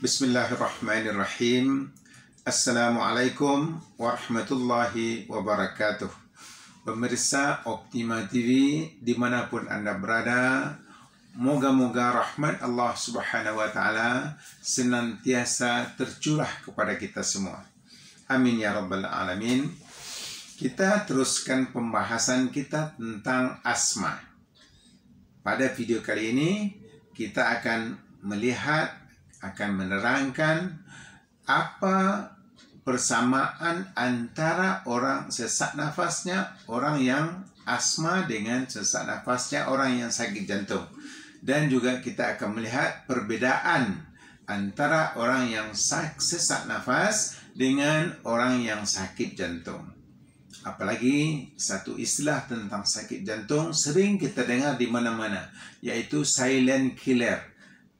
Bismillahirrahmanirrahim. Assalamualaikum warahmatullahi wabarakatuh. Pemirsa Optima TV dimanapun Anda berada, moga-moga rahmat Allah subhanahu wa ta'ala senantiasa tercurah kepada kita semua. Amin ya rabbal alamin. Kita teruskan pembahasan kita tentang asma. Pada video kali ini kita akan melihat, akan menerangkan apa persamaan antara orang sesak nafasnya, orang yang asma dengan sesak nafasnya, orang yang sakit jantung. Dan juga kita akan melihat perbedaan antara orang yang sesak nafas dengan orang yang sakit jantung. Apalagi satu istilah tentang sakit jantung sering kita dengar di mana-mana, yaitu silent killer.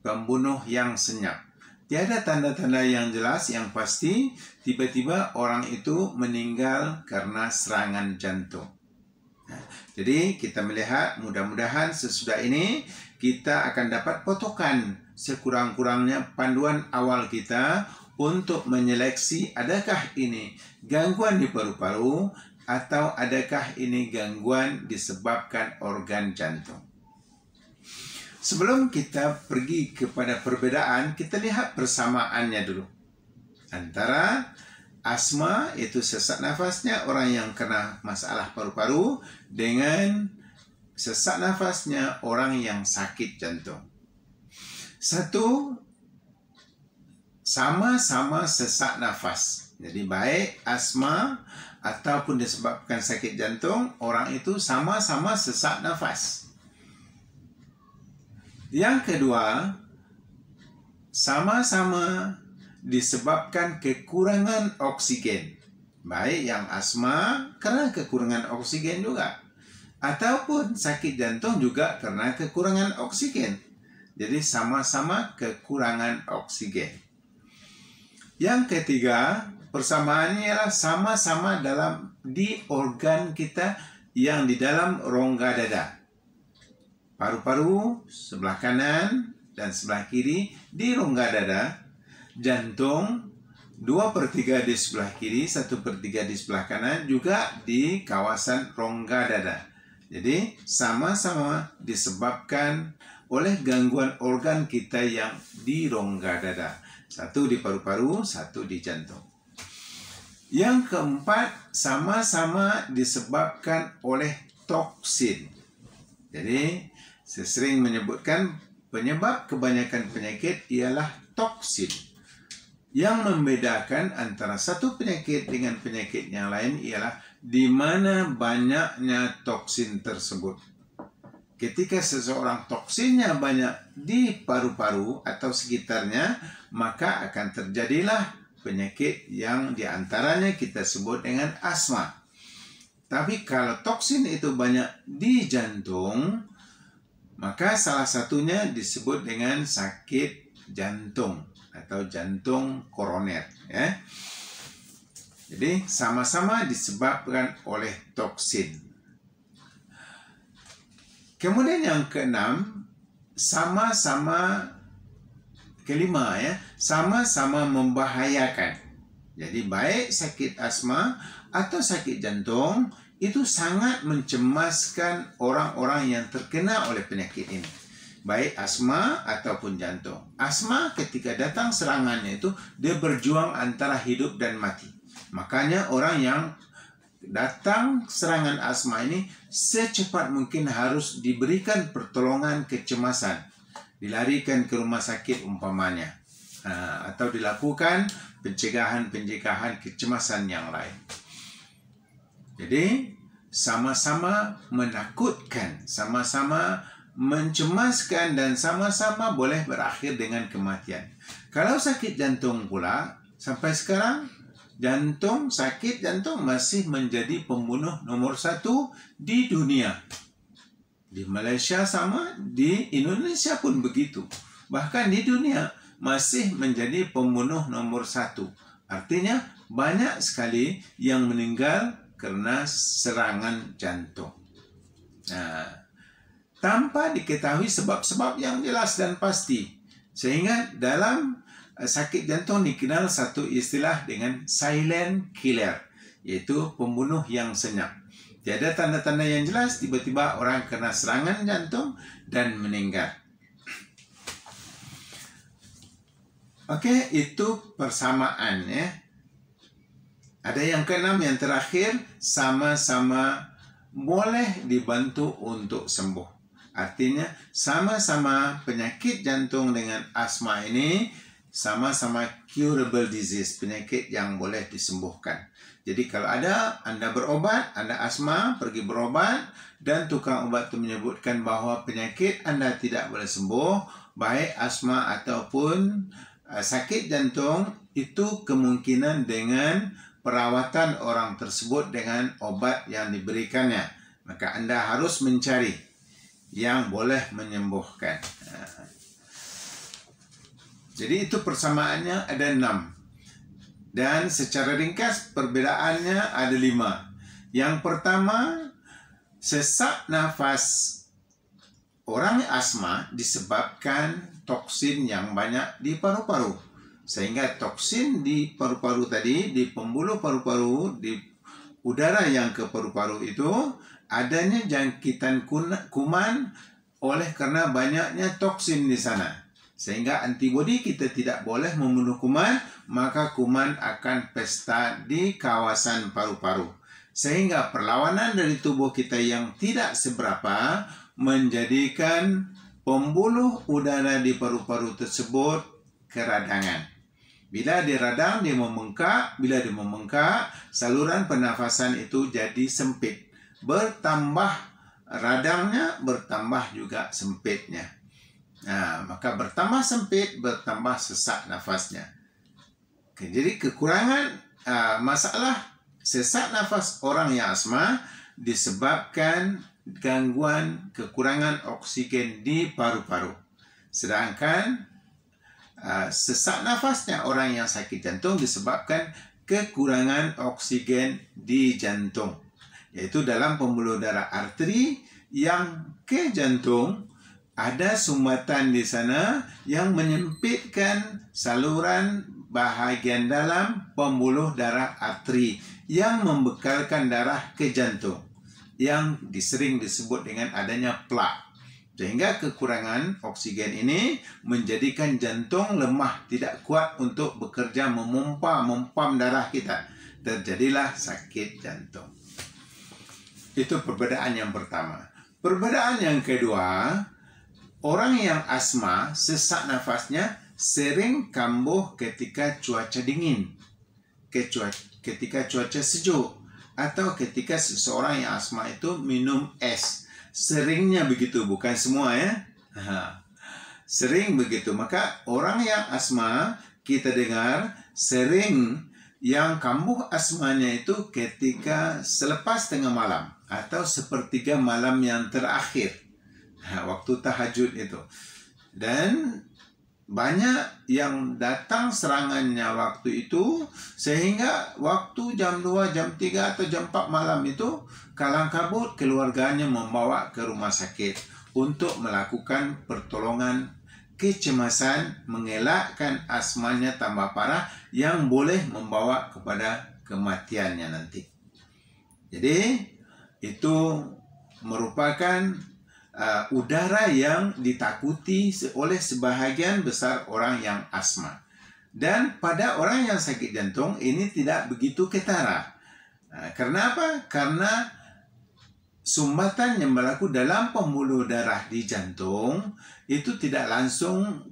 Pembunuh yang senyap. Tiada tanda-tanda yang jelas, yang pasti tiba-tiba orang itu meninggal karena serangan jantung. Nah, jadi kita melihat, mudah-mudahan sesudah ini kita akan dapat potongan sekurang-kurangnya panduan awal kita untuk menyeleksi adakah ini gangguan di paru-paru atau adakah ini gangguan disebabkan organ jantung. Sebelum kita pergi kepada perbedaan, kita lihat persamaannya dulu. Antara asma, itu sesak nafasnya orang yang kena masalah paru-paru, dengan sesak nafasnya orang yang sakit jantung. Satu, sama-sama sesak nafas. Jadi baik asma ataupun disebabkan sakit jantung, orang itu sama-sama sesak nafas. Yang kedua, sama-sama disebabkan kekurangan oksigen. Baik yang asma karena kekurangan oksigen juga, ataupun sakit jantung juga karena kekurangan oksigen. Jadi sama-sama kekurangan oksigen. Yang ketiga, persamaannya ialah sama-sama dalam di organ kita yang di dalam rongga dada. Paru-paru sebelah kanan dan sebelah kiri di rongga dada. Jantung 2/3 di sebelah kiri, 1/3 di sebelah kanan, juga di kawasan rongga dada. Jadi sama-sama disebabkan oleh gangguan organ kita yang di rongga dada. Satu di paru-paru, satu di jantung. Yang keempat, sama-sama disebabkan oleh toksin. Jadi saya sering menyebutkan penyebab kebanyakan penyakit ialah toksin. Yang membedakan antara satu penyakit dengan penyakit yang lain ialah di mana banyaknya toksin tersebut. Ketika seseorang toksinnya banyak di paru-paru atau sekitarnya, maka akan terjadilah penyakit yang diantaranya kita sebut dengan asma. Tapi kalau toksin itu banyak di jantung, maka salah satunya disebut dengan sakit jantung atau jantung koroner, ya. Jadi sama-sama disebabkan oleh toksin. Kemudian yang keenam, kelima ya, sama-sama membahayakan. Jadi baik sakit asma atau sakit jantung itu sangat mencemaskan orang-orang yang terkena oleh penyakit ini, baik asma ataupun jantung. Asma ketika datang serangannya itu, dia berjuang antara hidup dan mati. Makanya orang yang datang serangan asma ini secepat mungkin harus diberikan pertolongan kecemasan, dilarikan ke rumah sakit umpamanya, atau dilakukan pencegahan-pencegahan kecemasan yang lain. Jadi sama-sama menakutkan, sama-sama mencemaskan, dan sama-sama boleh berakhir dengan kematian. Kalau sakit jantung pula, sampai sekarang sakit jantung masih menjadi pembunuh nomor 1 di dunia. Di Malaysia sama, di Indonesia pun begitu. Bahkan di dunia masih menjadi pembunuh nomor 1. Artinya banyak sekali yang meninggal karena serangan jantung. Nah, tanpa diketahui sebab-sebab yang jelas dan pasti. Sehingga dalam sakit jantung dikenal satu istilah dengan silent killer, yaitu pembunuh yang senyap. Tiada tanda-tanda yang jelas, tiba-tiba orang kena serangan jantung dan meninggal. Okey, itu persamaan ya. Ada yang keenam, yang terakhir, sama-sama boleh dibantu untuk sembuh. Artinya, sama-sama penyakit jantung dengan asma ini sama-sama curable disease, penyakit yang boleh disembuhkan. Jadi kalau ada, anda berobat, anda asma, pergi berobat dan tukang ubat itu menyebutkan bahawa penyakit anda tidak boleh sembuh, baik asma ataupun sakit jantung, itu kemungkinan dengan perawatan orang tersebut dengan obat yang diberikannya. Maka anda harus mencari yang boleh menyembuhkan. Jadi itu persamaannya ada 6. Dan secara ringkas perbedaannya ada 5. Yang pertama, sesak nafas orang asma disebabkan toksin yang banyak di paru-paru. Sehingga toksin di paru-paru tadi, di pembuluh paru-paru, di udara yang ke paru-paru itu, adanya jangkitan kuman oleh kerana banyaknya toksin di sana. Sehingga antibodi kita tidak boleh membunuh kuman, maka kuman akan pesta di kawasan paru-paru. Sehingga perlawanan dari tubuh kita yang tidak seberapa menjadikan pembuluh udara di paru-paru tersebut keradangan. Bila diradang, dia membengkak. Bila dia membengkak, saluran pernafasan itu jadi sempit. Bertambah radangnya, bertambah juga sempitnya. Nah, maka bertambah sempit, bertambah sesak nafasnya. Jadi kekurangan masalah sesak nafas orang yang asma disebabkan gangguan kekurangan oksigen di paru-paru. Sedangkan sesak nafasnya orang yang sakit jantung disebabkan kekurangan oksigen di jantung, yaitu dalam pembuluh darah arteri yang ke jantung. Ada sumbatan di sana yang menyempitkan saluran bahagian dalam pembuluh darah arteri yang membekalkan darah ke jantung, yang disering disebut dengan adanya plak. Sehingga kekurangan oksigen ini menjadikan jantung lemah, tidak kuat untuk bekerja memompam darah kita. Terjadilah sakit jantung. Itu perbezaan yang pertama. Perbezaan yang kedua, orang yang asma, sesak nafasnya sering kambuh ketika cuaca dingin, ketika cuaca sejuk, atau ketika seseorang yang asma itu minum es. Seringnya begitu, bukan semua ya. Sering begitu. Maka orang yang asma, kita dengar sering yang kambuh asmanya itu ketika selepas tengah malam atau sepertiga malam yang terakhir. Waktu tahajud itu. Dan banyak yang datang serangannya waktu itu, sehingga waktu jam 2, jam 3 atau jam 4 malam itu kalang kabut keluarganya membawa ke rumah sakit untuk melakukan pertolongan kecemasan, mengelakkan asmanya tambah parah yang boleh membawa kepada kematiannya nanti. Jadi itu merupakan udara yang ditakuti oleh sebahagian besar orang yang asma. Dan pada orang yang sakit jantung ini tidak begitu ketara. Karena apa? Karena sumbatan yang berlaku dalam pembuluh darah di jantung itu tidak langsung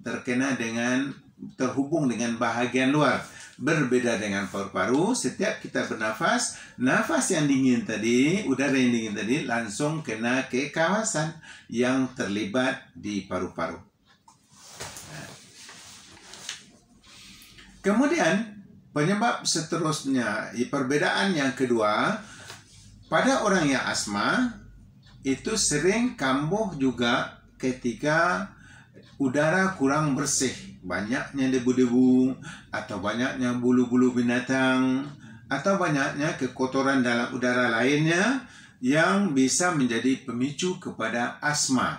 terhubung dengan bahagian luar. Berbeda dengan paru-paru, setiap kita bernafas, nafas yang dingin tadi, udara yang dingin tadi langsung kena ke kawasan yang terlibat di paru-paru. Kemudian, penyebab seterusnya, perbezaan yang kedua, pada orang yang asma, itu sering kambuh juga ketika udara kurang bersih. Banyaknya debu-debu, atau banyaknya bulu-bulu binatang, atau banyaknya kekotoran dalam udara lainnya yang bisa menjadi pemicu kepada asma.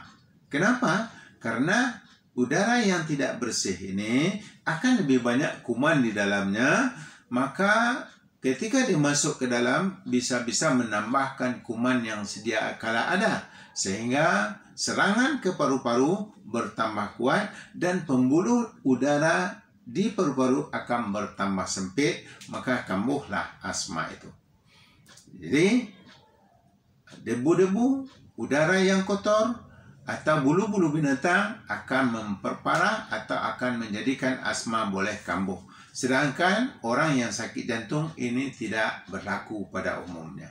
Kenapa? Karena udara yang tidak bersih ini akan lebih banyak kuman di dalamnya, maka ketika dimasuk ke dalam bisa-bisa menambahkan kuman yang sedia kala ada, sehingga serangan ke paru-paru bertambah kuat dan pembuluh udara di paru-paru akan bertambah sempit, maka kambuhlah asma itu. Jadi debu-debu, udara yang kotor atau bulu-bulu binatang akan memperparah atau akan menjadikan asma boleh kambuh. Sedangkan orang yang sakit jantung ini tidak berlaku pada umumnya.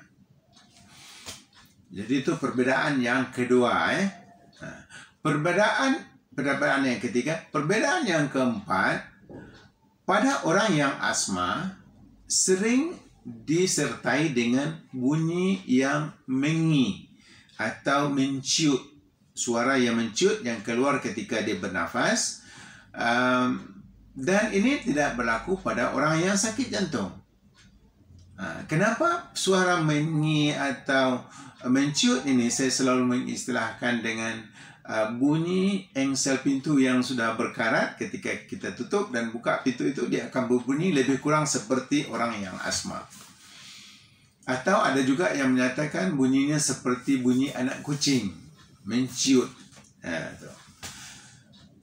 Jadi itu perbedaan yang kedua. Perbedaan yang ketiga, perbedaan yang keempat, pada orang yang asma sering disertai dengan bunyi yang mengi atau menciut, suara yang menciut yang keluar ketika dia bernafas, dan ini tidak berlaku pada orang yang sakit jantung. Kenapa suara menyi atau menciut ini saya selalu mengistilahkan dengan bunyi engsel pintu yang sudah berkarat. Ketika kita tutup dan buka pintu itu, dia akan berbunyi lebih kurang seperti orang yang asma. Atau ada juga yang menyatakan bunyinya seperti bunyi anak kucing, menciut.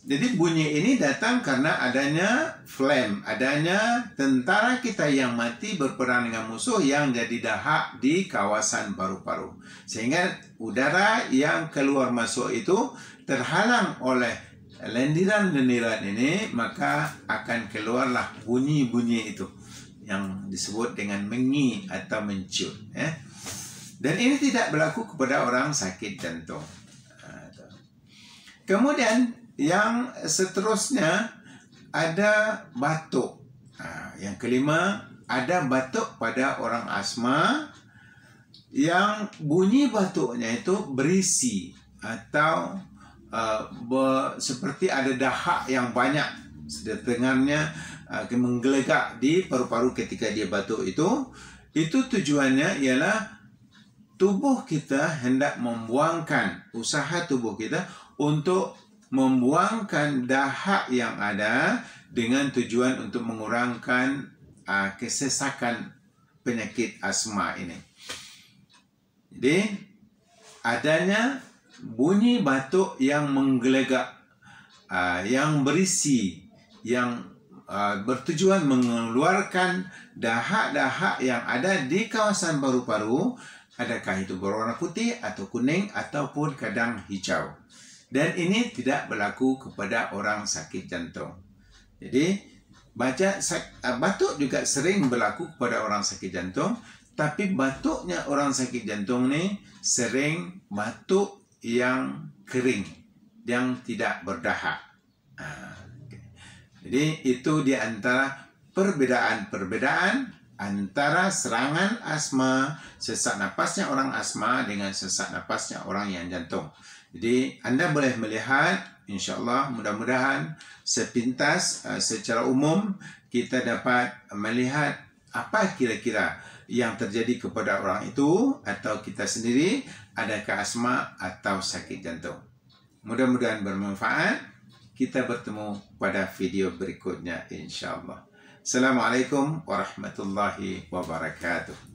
Jadi bunyi ini datang karena adanya flame, adanya tentara kita yang mati berperang dengan musuh yang jadi dahak di kawasan paru-paru. Sehingga udara yang keluar masuk itu terhalang oleh lendiran-lendiran ini, maka akan keluarlah bunyi-bunyi itu yang disebut dengan mengi atau menciut. Dan ini tidak berlaku kepada orang sakit jantung. Kemudian yang seterusnya ada batuk. Yang kelima, ada batuk pada orang asma yang bunyi batuknya itu berisi atau seperti ada dahak yang banyak sedengarnya menggelegak di paru-paru ketika dia batuk itu. Itu tujuannya ialah tubuh kita hendak membuangkan, usaha tubuh kita untuk membuangkan dahak yang ada dengan tujuan untuk mengurangkan kesesakan penyakit asma ini. Jadi adanya bunyi batuk yang menggelegak, yang berisi, yang bertujuan mengeluarkan dahak-dahak yang ada di kawasan paru-paru, adakah itu berwarna putih atau kuning ataupun kadang hijau. Dan ini tidak berlaku kepada orang sakit jantung. Jadi batuk juga sering berlaku kepada orang sakit jantung, tapi batuknya orang sakit jantung ini sering batuk yang kering, yang tidak berdahak. Jadi itu di antara perbedaan-perbedaan antara serangan asma, sesak napasnya orang asma dengan sesak napasnya orang yang jantung. Jadi anda boleh melihat, insyaAllah mudah-mudahan sepintas secara umum kita dapat melihat apa kira-kira yang terjadi kepada orang itu atau kita sendiri, adakah asma atau sakit jantung. Mudah-mudahan bermanfaat. Kita bertemu pada video berikutnya insyaAllah. Assalamualaikum warahmatullahi wabarakatuh.